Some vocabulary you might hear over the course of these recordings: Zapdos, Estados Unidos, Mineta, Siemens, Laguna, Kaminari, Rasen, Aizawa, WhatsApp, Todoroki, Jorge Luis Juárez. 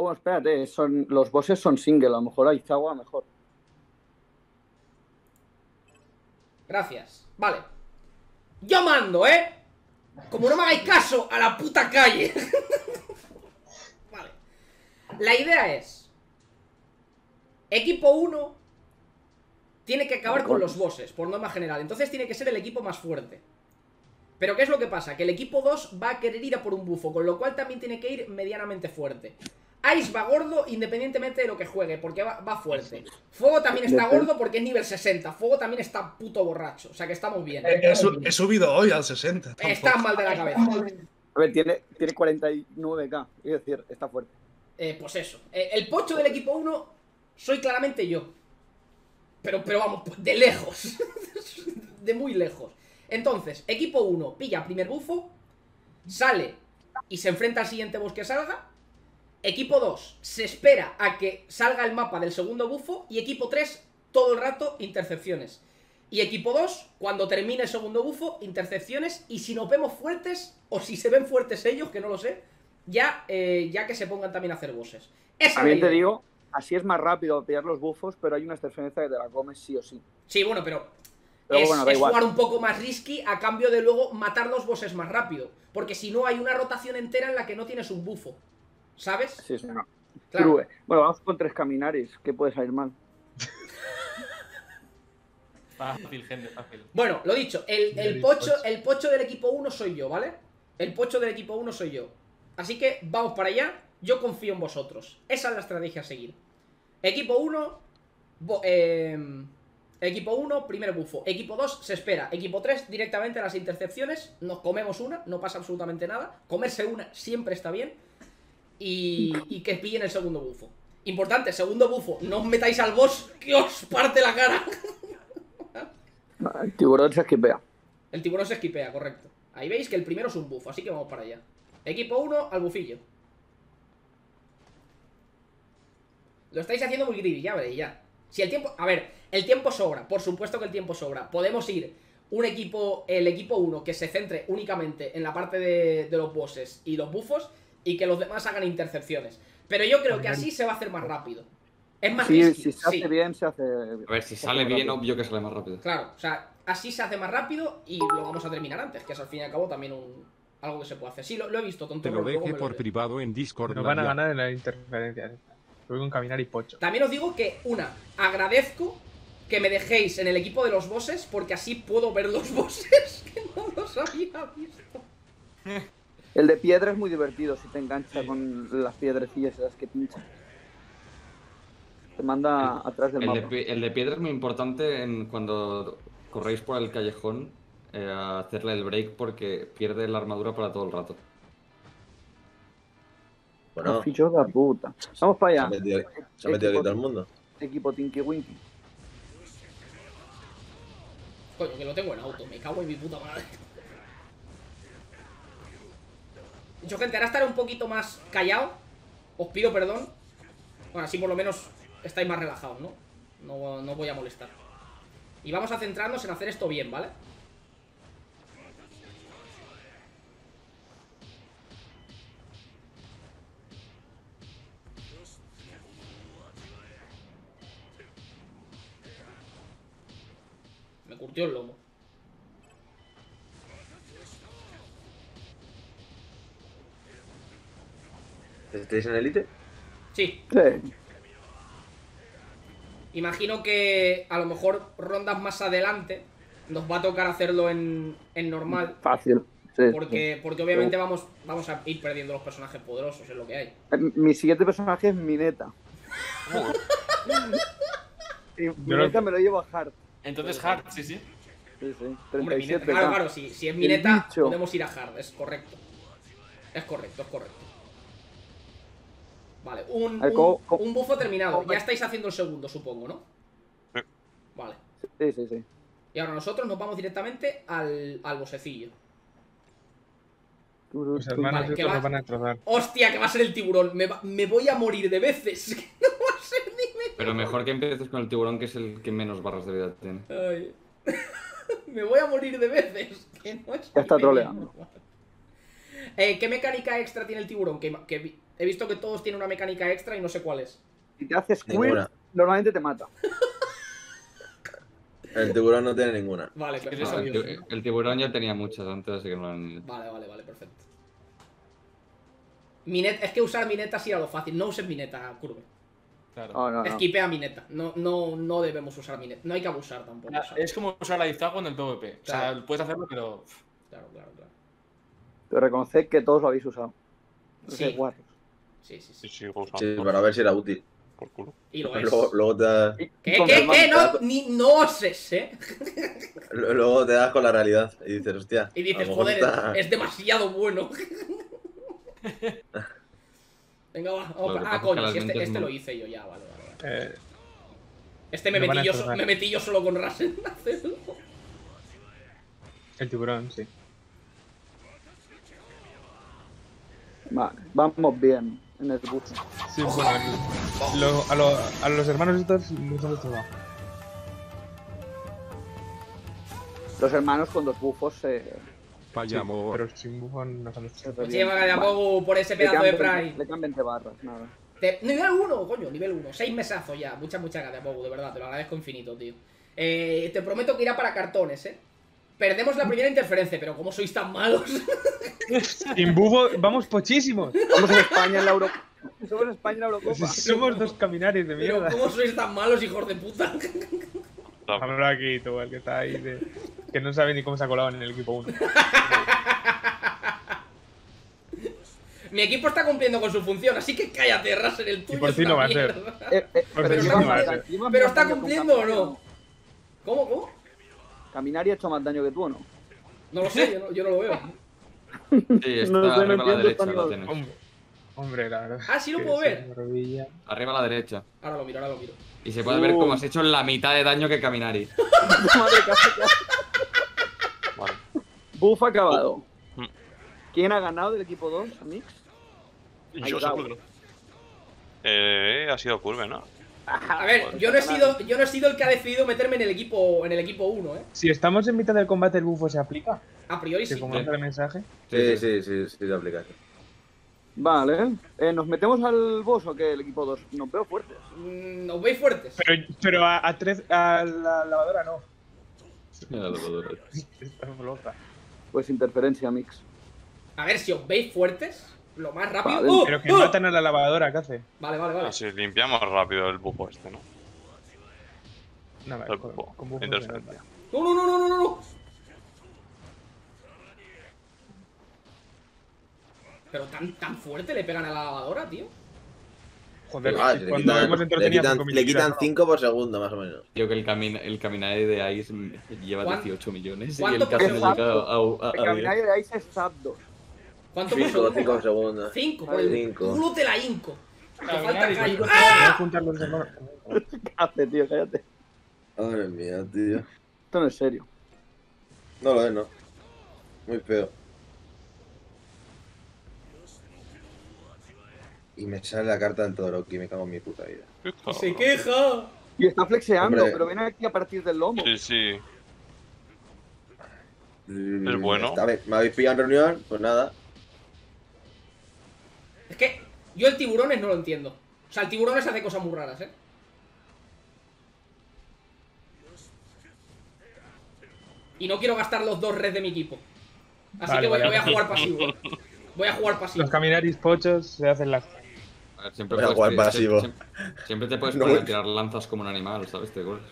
Oh, bueno, espérate, los bosses son single, a lo mejor Aizawa mejor. Gracias, vale. Yo mando, ¿eh? Como no me hagáis caso, a la puta calle. Vale. La idea es... Equipo 1 tiene que acabar con los bosses, por norma general. Entonces tiene que ser el equipo más fuerte. Pero ¿qué es lo que pasa? Que el equipo 2 va a querer ir a por un bufo, con lo cual también tiene que ir medianamente fuerte. Ice va gordo independientemente de lo que juegue, porque va fuerte. Fuego también está gordo porque es nivel 60. Fuego también está puto borracho, o sea que estamos bien. He subido hoy al 60. Está mal de la cabeza. A ver, tiene 49k, es decir, está fuerte. Pues eso. El pocho del equipo 1 soy claramente yo. Pero vamos, de lejos. De muy lejos. Entonces, equipo 1 pilla primer bufo, sale y se enfrenta al siguiente boss que salga. Equipo 2 se espera a que salga el mapa del segundo bufo. Y equipo 3 todo el rato intercepciones. Y equipo 2, cuando termine el segundo bufo, intercepciones. Y si nos vemos fuertes, o si se ven fuertes ellos, que no lo sé, ya que se pongan también a hacer bosses. También te digo, así es más rápido pillar los bufos, pero hay una interferencia que te la comes sí o sí. Sí, bueno, pero bueno, es jugar un poco más risky a cambio de luego matar los bosses más rápido. Porque si no hay una rotación entera en la que no tienes un bufo, ¿sabes? Sí, sí, no. Claro. Bueno, vamos con 3 Kaminaris, que puede salir mal. Fácil, gente, fácil. Bueno, lo dicho, el pocho del equipo 1 soy yo, ¿vale? El pocho del equipo 1 soy yo. Así que vamos para allá, yo confío en vosotros. Esa es la estrategia a seguir. Equipo 1, primer bufo. Equipo 2 se espera. Equipo 3 directamente a las intercepciones. Nos comemos una, no pasa absolutamente nada. Comerse una siempre está bien. Y que pillen el segundo bufo. Importante, segundo bufo. No os metáis al boss que os parte la cara. El tiburón se esquipea. El tiburón se esquipea, correcto. Ahí veis que el primero es un bufo, así que vamos para allá. Equipo 1 al bufillo. Lo estáis haciendo muy greedy, ya veréis, ya. Si el tiempo... A ver, el tiempo sobra. Por supuesto que el tiempo sobra. Podemos ir el equipo 1 que se centre únicamente en la parte de los bosses y los bufos, y que los demás hagan intercepciones. Pero yo creo que así se va a hacer más rápido. Es más risky. Si se hace bien, se hace... A ver, si sale bien, obvio que sale más rápido. Claro, o sea, así se hace más rápido y lo vamos a terminar antes, que es al fin y al cabo también algo que se puede hacer. Sí, lo he visto, tonto. Te lo dejé por privado en Discord. Nos van a ganar en las interferencias. Voy con Caminar y Pocho. También os digo que, agradezco que me dejéis en el equipo de los bosses, porque así puedo ver los bosses que no los había visto. El de piedra es muy divertido si te engancha con las piedrecillas esas que pinchan. Te manda atrás del mapa. El de piedra es muy importante cuando corréis por el callejón, hacerle el break porque pierde la armadura para todo el rato. Bueno, ficho de puta. Vamos para allá. Se ha metido aquí todo el mundo. Equipo Tinky Winky. Coño, que lo tengo en auto. Me cago en mi puta madre. Yo, gente, ahora estaré un poquito más callado. Os pido perdón. Bueno, así por lo menos estáis más relajados, ¿no? No voy a molestar. Y vamos a centrarnos en hacer esto bien, ¿vale? Me curtió el lomo. ¿Estáis en Elite? Sí. Imagino que a lo mejor rondas más adelante nos va a tocar hacerlo en normal. Fácil. Sí, porque obviamente vamos a ir perdiendo los personajes poderosos, es lo que hay. Mi siguiente personaje es Mineta. Y Mineta me lo llevo a Hart. Entonces Hart, sí. Sí. 37, hombre, claro, si es Mineta podemos ir a Hart, es correcto. Es correcto. Vale, un bufo terminado. Ya estáis haciendo el segundo, supongo, ¿no? Vale. Sí. Y ahora nosotros nos vamos directamente al bosecillo. Los hermanos nos van a destrozar. ¡Hostia, que va a ser el tiburón! Me voy a morir de veces. No va a ser ni menos. Pero mejor que empieces con el tiburón, que es el que menos barras de vida tiene. Ay. Me voy a morir de veces. Que no es ya está troleando. ¿Qué mecánica extra tiene el tiburón? Que He visto que todos tienen una mecánica extra y no sé cuál es. Si te haces Quill, normalmente te mata. El tiburón no tiene ninguna. Vale, perfecto. No, el tiburón ya tenía muchas antes, así que no han... Vale, vale, vale, perfecto. Mineta, es que usar Mineta sí era lo fácil. No uses Mineta, Curve. Claro. Oh, no, esquipea no. Mineta. No debemos usar Mineta. No hay que abusar tampoco. Claro, es como usar la Aizawa en el PvP. Claro. O sea, puedes hacerlo, pero... Claro. Pero reconoced que todos lo habéis usado. Sí. Sí, para ver si era útil. Por culo. Y lo es. Luego te... ¿Qué? No oses, ¿eh? Luego te das con la realidad y dices, hostia. Y dices, joder, está... es demasiado bueno. Venga, va. Ah, coño, si este lo hice yo ya, vale. Este me metí yo solo con Rasen. El tiburón, sí. Vale, vamos bien en el bus. Sí, bueno, a los hermanos estos les han destrozado. Los hermanos con dos bufos se... Vaya, sí, pero sin bufos no se han destrozado. Se lleva a Mogu por ese pedazo de Prime. Le cambian 20 barras, nada. Nivel 1, coño, nivel 1. 6 mesazos ya. Muchas gracias, Mogu, de verdad. Te lo agradezco infinito, tío. Te prometo que irá para cartones, eh. Perdemos la primera interferencia, pero ¿cómo sois tan malos? Sin bufo, vamos pochísimos. Somos España en la Eurocopa. Somos España en la Eurocopa. Somos dos Kaminaris de mierda. ¿Cómo sois tan malos, hijos de puta? Habrá aquí, tú, el que está ahí, que no sabe ni cómo se ha colado en el equipo 1. Mi equipo está cumpliendo con su función, así que cállate, Rasen, el tuyo. Y por ti no va a ser. Pero está cumpliendo o no. ¿Cómo? Kaminari ha hecho más daño que tú, ¿o no? No lo sé, yo no lo veo. Sí, está no arriba a la derecha, lo tienes. Hombre, la verdad. Ah, sí lo puedo ver. Arriba a la derecha. Ahora lo miro. Y se puede ver cómo has hecho la mitad de daño que Kaminari. Vale. Buff acabado. ¿Quién ha ganado del equipo 2, Mix? Yo sé por qué. Ha sido Curve, ¿no? A ver, yo no he sido el que ha decidido meterme en el equipo 1, ¿eh? Si estamos en mitad del combate, ¿el bufo se aplica? A priori sí. ¿Se comunica el mensaje? Sí, se aplica. Vale. ¿Nos metemos al boss o qué, el equipo 2? Nos veo fuertes. ¿Nos veis fuertes? Pero a la lavadora no. A la lavadora. Estamos locas. Pues interferencia, Mix. A ver, si os veis fuertes... Lo más rápido. Vale. Pero que matan a la lavadora, ¿qué hace? Vale. Si limpiamos rápido el bufo este, ¿no? Nada, el bufo. No. Pero tan fuerte le pegan a la lavadora, tío. Joder, vale, le quitan 5 por segundo, más o menos. Tío, que el Kaminari de Ice lleva 18 millones. Y el caso no llega a el Kaminari de Ice es Zapdos. ¿Cuánto más? 5 segundos. 5, culo te la hinco. Te falta callo. ¡Ah! Cállate, tío, cállate. Madre mía, tío. Esto no es serio. No lo es, no. Muy feo. Y me sale la carta del Todoroki, me cago en mi puta vida. ¡Se queja! Y está flexeando, hombre, pero viene aquí a partir del lomo. Sí. Es bueno. ¿Me habéis pillado en reunión? Pues nada. Es que yo el tiburones no lo entiendo. O sea, el tiburones hace cosas muy raras, ¿eh? Y no quiero gastar los dos res de mi equipo. Así vale, que voy a jugar pasivo. Voy a jugar pasivo. Los Kaminaris pochos se hacen las... Siempre voy a jugar pasivo. Siempre te puedes tirar lanzas como un animal, ¿sabes? Te golpes.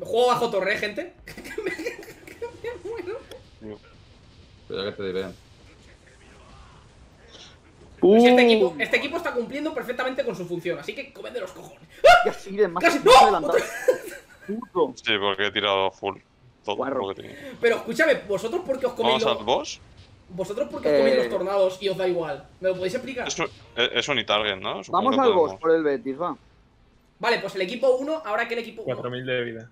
Juego bajo torre, gente. Cuidado que te divean. Este equipo está cumpliendo perfectamente con su función, así que comed de los cojones. ¡Ah! ¡Casi! ¡No! Sí, porque he tirado full. Todo lo que tenía. Pero escúchame, ¿vosotros por qué os coméis los tornados? ¿Vosotros por qué os coméis los tornados y os da igual? ¿Me lo podéis explicar? Eso ni target, ¿no? Supongo. Vamos al boss por el Betis, va. Vale, pues el equipo 1, ahora que el equipo 1. 4.000 de vida.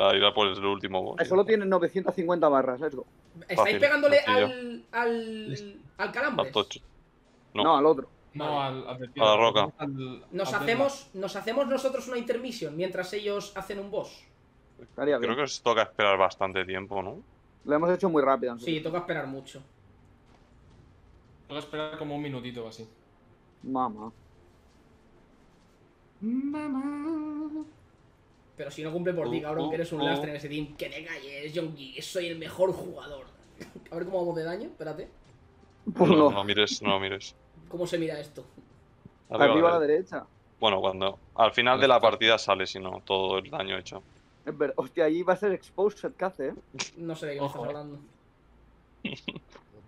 Ah, irá por el último boss. Solo tienen 950 barras, let's go. ¿Estáis pegándole al calambre? No, al otro. No, a la roca. Nos hacemos nosotros una intermisión mientras ellos hacen un boss. Creo que os toca esperar bastante tiempo, ¿no? Lo hemos hecho muy rápido. ¿No? Sí, toca esperar mucho. Toca esperar como un minutito o así. Mamá. Mamá. Pero si no cumple por ti, cabrón, que eres un lastre en ese team. Que te calles, Yongi. Soy el mejor jugador. A ver cómo vamos de daño. Espérate. Pues no, no mires, no mires. ¿Cómo se mira esto? Arriba a la derecha. Bueno, cuando al final de la partida sale, si no, todo el daño hecho. Es verdad. Hostia, ahí va a ser exposed, ¿qué hace? No sé de qué me estás hablando.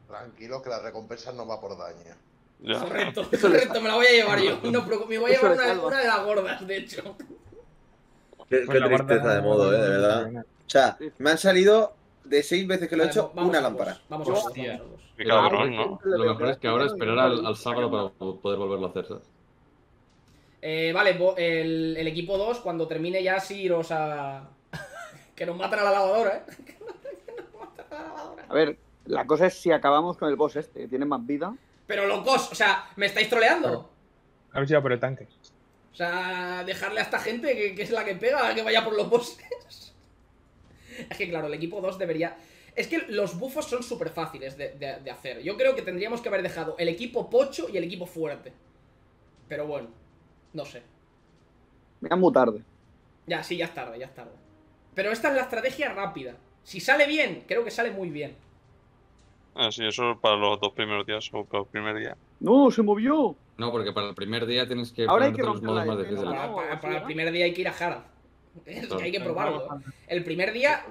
Tranquilo, que la recompensa no va por daño. Ya. Correcto, correcto, me la voy a llevar yo. No, me voy a llevar una de las gordas, de hecho. Qué tristeza de modo, de verdad. O sea, me han salido de 6 veces que lo he hecho una lámpara. Vamos a ver. Qué cabrón, ¿no? Lo mejor es que ahora esperar al sábado para poder volverlo a hacer, ¿sabes? Vale, el equipo 2, cuando termine ya, sí iros a... que nos matan a la lavadora, ¿eh? Que nos matan a la lavadora. A ver, la cosa es si acabamos con el boss este, tiene más vida. Pero locos, o sea, ¿me estáis troleando? Habéis ido por el tanque. O sea, dejarle a esta gente que es la que pega, que vaya por los bosses. Es que claro, el equipo 2 debería... Es que los bufos son súper fáciles de hacer. Yo creo que tendríamos que haber dejado el equipo pocho y el equipo fuerte. Pero bueno. No sé. Mira, muy tarde. Ya, sí, ya es tarde, ya es tarde. Pero esta es la estrategia rápida. Si sale bien, creo que sale muy bien. Ah, sí, eso para los 2 primeros días o para el primer día. ¡No, se movió! No, porque para el primer día tienes que... Ahora hay que los modos más difíciles. Para el primer día hay que ir a Harad. Hay que probarlo. El primer día,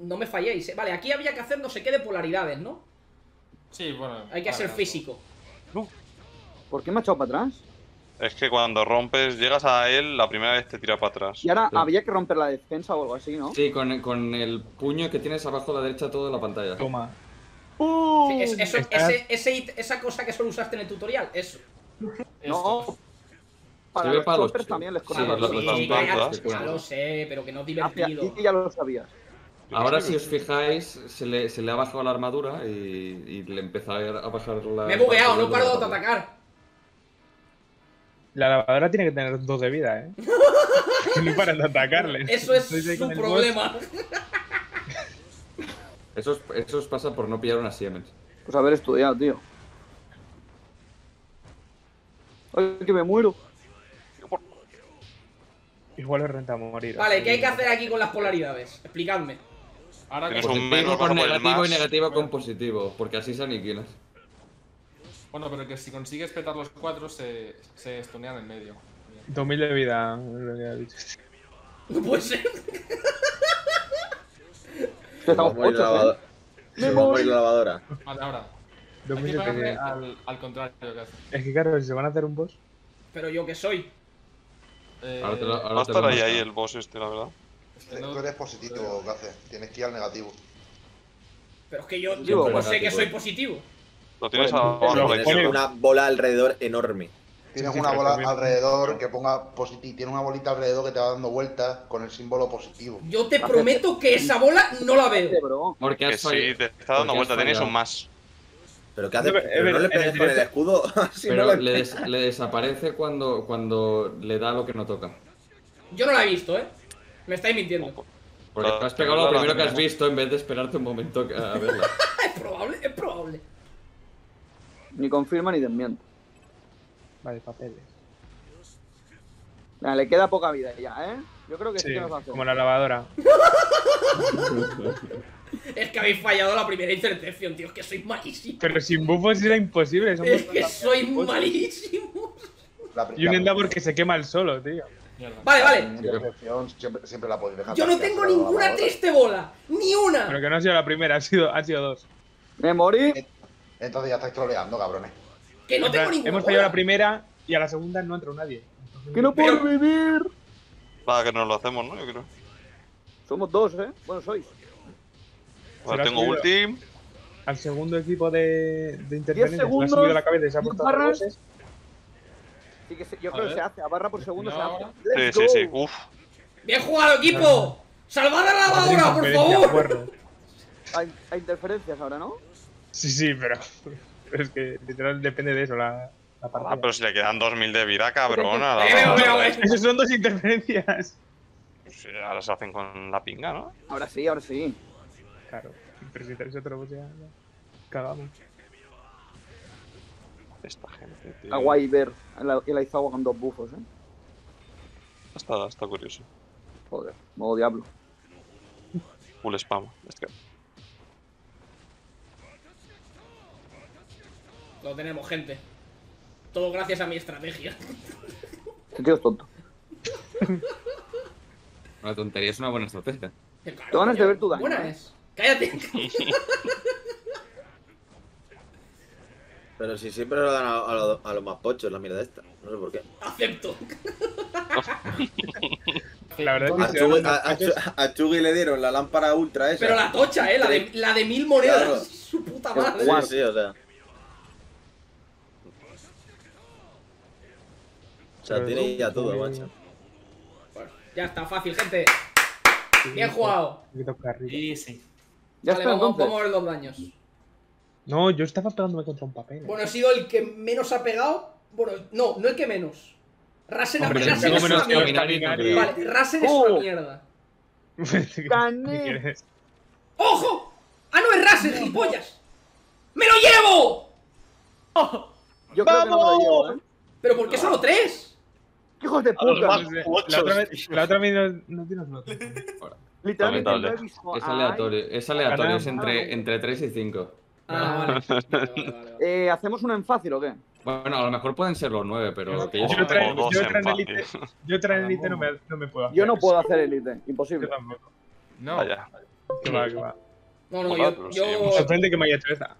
no me falléis. Vale, aquí había que hacer no sé qué de polaridades, ¿no? Sí, bueno. Hay que hacer físico. No. ¿Por qué me ha echado para atrás? Es que cuando rompes, llegas a él, la primera vez te tira para atrás. Y ahora había que romper la defensa o algo así, ¿no? Sí, con el puño que tienes abajo a la derecha toda la pantalla. Toma. Sí, esa cosa que solo usaste en el tutorial, eso. No. Para los choppers también les conozco. Ya lo sé, pero que no es divertido. Y ya lo sabías. Ahora, si os fijáis, se le ha bajado la armadura y le empezó a bajar la... Me he bugueado, no paro de atacar. La lavadora tiene que tener 2 de vida, ¿eh? Ni para atacarle. Eso es su problema. Eso os pasa por no pillar una Siemens. Pues haber estudiado, tío. Ay, que me muero. Igual es renta morir. Vale, ¿qué hay que hacer aquí con las polaridades? Explicadme. Ahora que positivo con negativo y negativo con positivo, porque así se aniquilan. Bueno, pero que si consigues petar los 4 se estunean en medio. 2000 de vida, lo que ha dicho. No puede ser. Estamos por ir la lavadora. Vale, ahora. Hay que pegarle al contrario. Es que claro, si se van a hacer un boss. Pero yo que soy. Va a estar ahí el boss este, la verdad. Tú eres positivo, Gace. Tienes que ir al negativo. Pero es que yo no sé que soy positivo. Lo tienes tienes una bola alrededor enorme. Tienes una bola alrededor que ponga positivo. Tiene una bolita alrededor que te va dando vueltas con el símbolo positivo. Yo te prometo que esa bola no la veo. Porque sí, te está dando vueltas, tienes un más. Pero ¿qué hace? ¿No le pegas con el escudo? Pero le desaparece cuando le da lo que no toca. Yo no la he visto, ¿eh? Me estáis mintiendo. Porque te has pegado lo primero que has visto en vez de esperarte un momento a verla. Es probable, es probable. Ni confirma ni desmiente. Vale, papeles. Nah, le queda poca vida ya, ¿eh? Yo creo que sí, nos va a hacer. Como la lavadora. Es que habéis fallado la primera intercepción, tío. Es que sois malísimos. Pero sin buffos era imposible. Es que sois malísimos. Y un Enda porque se quema el solo, tío. Vale, vale. Siempre la podéis dejar. Yo no tengo ninguna triste bola. Ni una. Pero que no ha sido la primera, ha sido 2. Me morí. Entonces ya estáis troleando, cabrones. Que no tengo ninguna. Hemos fallado la primera y a la segunda no entró nadie. ¡Que no puedo vivir! Para que nos lo hacemos, ¿no? Yo creo. Somos 2, ¿eh? Bueno, sois. Ahora tengo ulti. Al segundo equipo de interferencia le ha subido la cabeza y se ha puesto barras. Sí, que yo creo que se hace. A barra por segundo se hace. Sí, sí, sí. Uf. ¡Bien jugado, equipo! ¡Salvad a la lavadora, por favor! Hay interferencias ahora, ¿no? Sí, sí, pero es que literal depende de eso la partida. Ah, pero si le quedan 2000 de vida, cabrón. Esos son 2 interferencias. Pues ahora se hacen con la pinga, ¿no? Ahora sí, ahora sí. Claro. Pero si traes otro boss ya... cagamos. Esta gente, tío. Agua y ver el Aizawa con dos bufos, ¿eh? Está curioso. Joder, modo diablo. Full spam. Lo tenemos, gente. Todo gracias a mi estrategia. Este tío es tonto. Una tontería es una buena estrategia. Te van a ver tu daño. Buena es. ¡Cállate! Pero si siempre lo dan a los más pochos, la mierda esta. No sé por qué. ¡Acepto! La verdad es que a Chugi le dieron la lámpara ultra esa. Pero la tocha, la de 1000 monedas. Claro. Su puta madre. Sí, sí, o sea. O sea, tiene ya todo, macho. Bueno, ya está, fácil, gente. Bien jugado. Sí, sí. Ya vale, está, vamos a mover los daños. No, yo estaba pegándome contra un papel. Bueno, ha sido el que menos ha pegado. Bueno, no el que menos. Rasen es una mierda. Vale, Rasen es una mierda. ¿Qué ¡ojo! ¡Ah, no es Rasen, gilipollas! ¡Me lo llevo! Yo creo que no me lo llevo, ¿eh? ¿Pero por qué solo 3? ¡Hijos de puta! La otra vez no tienes nota. Literalmente no he visto. Es aleatorio, es entre 3 y 5. Ah, vale. ¿Hacemos una en fácil o qué? Bueno, a lo mejor pueden ser los 9, pero... Yo traer elite no me puedo hacer. Yo no puedo hacer elite, imposible. Yo tampoco. No. Vaya. Que va, que va. No, no, yo... Me sorprende que me haya hecho esta.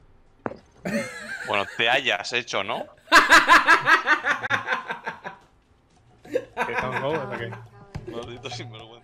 Bueno, te hayas hecho, ¿no? ¿Qué estamos bobos o qué? Maldito sinvergüenza.